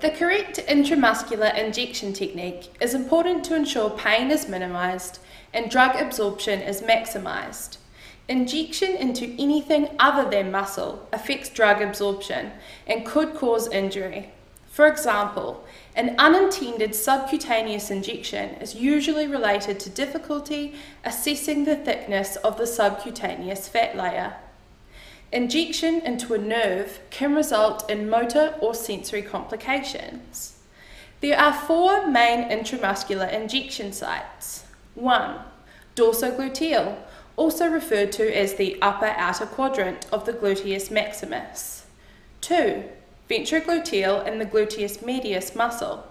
The correct intramuscular injection technique is important to ensure pain is minimised and drug absorption is maximised. Injection into anything other than muscle affects drug absorption and could cause injury. For example, an unintended subcutaneous injection is usually related to difficulty assessing the thickness of the subcutaneous fat layer. Injection into a nerve can result in motor or sensory complications. There are four main intramuscular injection sites. 1. Dorsogluteal, also referred to as the upper outer quadrant of the gluteus maximus. 2. Ventrogluteal and the gluteus medius muscle.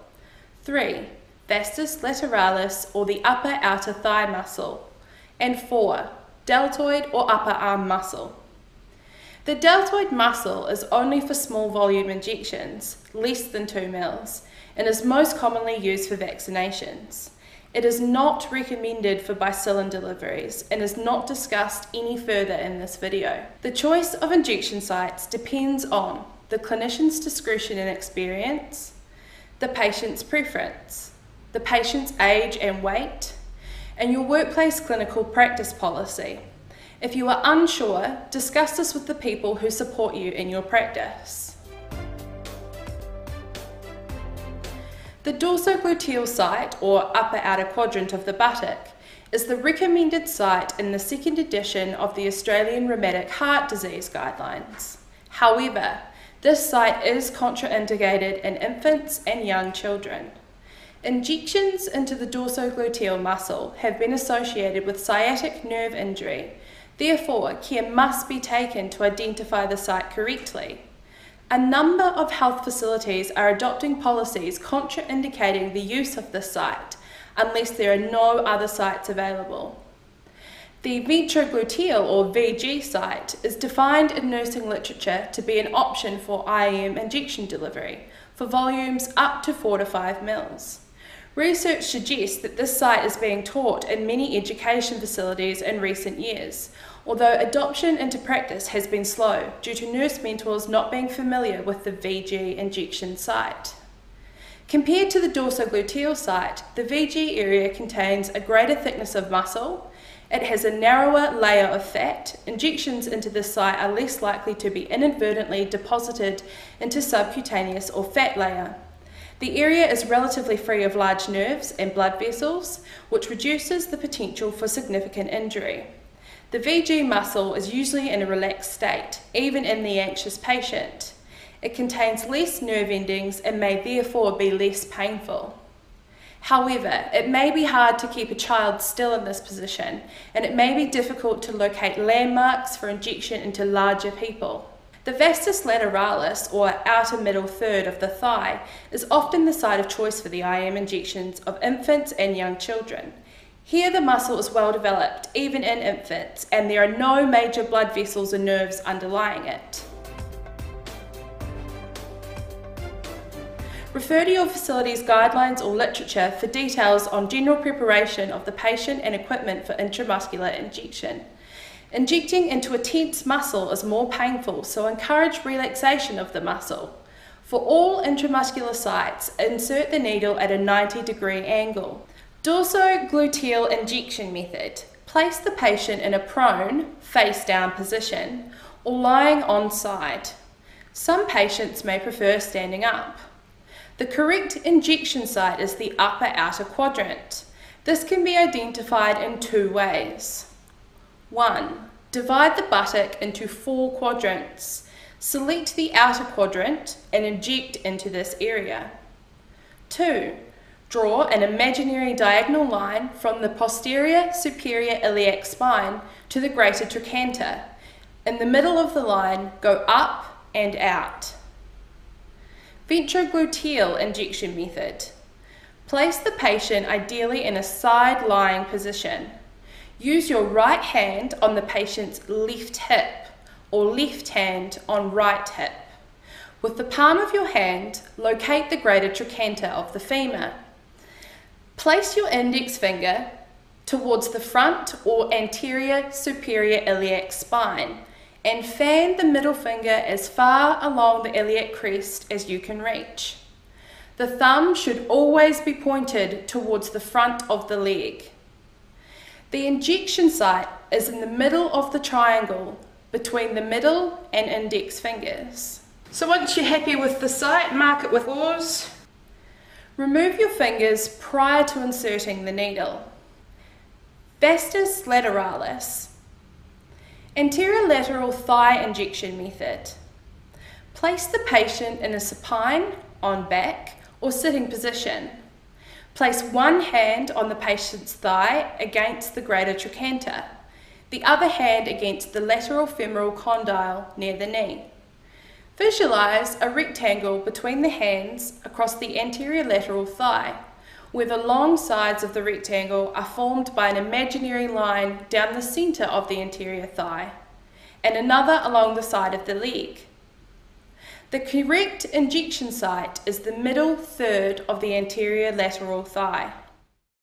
3. Vastus lateralis or the upper outer thigh muscle. And 4. Deltoid or upper arm muscle. The deltoid muscle is only for small volume injections, less than 2 mL, and is most commonly used for vaccinations. It is not recommended for bicillin deliveries and is not discussed any further in this video. The choice of injection sites depends on the clinician's discretion and experience, the patient's preference, the patient's age and weight, and your workplace clinical practice policy. If you are unsure, discuss this with the people who support you in your practice. The dorsogluteal site, or upper outer quadrant of the buttock, is the recommended site in the 2nd edition of the Australian Rheumatic Heart Disease Guidelines. However, this site is contraindicated in infants and young children. Injections into the dorsogluteal muscle have been associated with sciatic nerve injury. Therefore, care must be taken to identify the site correctly. A number of health facilities are adopting policies contraindicating the use of this site, unless there are no other sites available. The ventrogluteal or VG site is defined in nursing literature to be an option for IM injection delivery for volumes up to 4 to 5 mL. Research suggests that this site is being taught in many education facilities in recent years, although adoption into practice has been slow due to nurse mentors not being familiar with the VG injection site. Compared to the dorsogluteal site, the VG area contains a greater thickness of muscle, it has a narrower layer of fat, injections into this site are less likely to be inadvertently deposited into subcutaneous or fat layer. The area is relatively free of large nerves and blood vessels, which reduces the potential for significant injury. The VG muscle is usually in a relaxed state, even in the anxious patient. It contains less nerve endings and may therefore be less painful. However, it may be hard to keep a child still in this position, and it may be difficult to locate landmarks for injection into larger people. The vastus lateralis, or outer middle third of the thigh, is often the site of choice for the IM injections of infants and young children. Here the muscle is well developed, even in infants, and there are no major blood vessels or nerves underlying it. Refer to your facility's guidelines or literature for details on general preparation of the patient and equipment for intramuscular injection. Injecting into a tense muscle is more painful, so encourage relaxation of the muscle. For all intramuscular sites, insert the needle at a 90-degree angle. Dorsogluteal injection method. Place the patient in a prone, face-down position or lying on side. Some patients may prefer standing up. The correct injection site is the upper outer quadrant. This can be identified in two ways. 1. Divide the buttock into 4 quadrants. Select the outer quadrant and inject into this area. 2. Draw an imaginary diagonal line from the posterior superior iliac spine to the greater trochanter. In the middle of the line, go up and out. Ventrogluteal injection method. Place the patient ideally in a side-lying position. Use your right hand on the patient's left hip or left hand on right hip. With the palm of your hand, locate the greater trochanter of the femur. Place your index finger towards the front or anterior superior iliac spine and fan the middle finger as far along the iliac crest as you can reach. The thumb should always be pointed towards the front of the leg. The injection site is in the middle of the triangle between the middle and index fingers. So once you're happy with the site, mark it with gauze. Remove your fingers prior to inserting the needle. Vastus lateralis. Anterior lateral thigh injection method. Place the patient in a supine, on back, or sitting position. Place one hand on the patient's thigh against the greater trochanter, the other hand against the lateral femoral condyle near the knee. Visualize a rectangle between the hands across the anterior lateral thigh, where the long sides of the rectangle are formed by an imaginary line down the center of the anterior thigh, and another along the side of the leg. The correct injection site is the middle third of the anterior lateral thigh.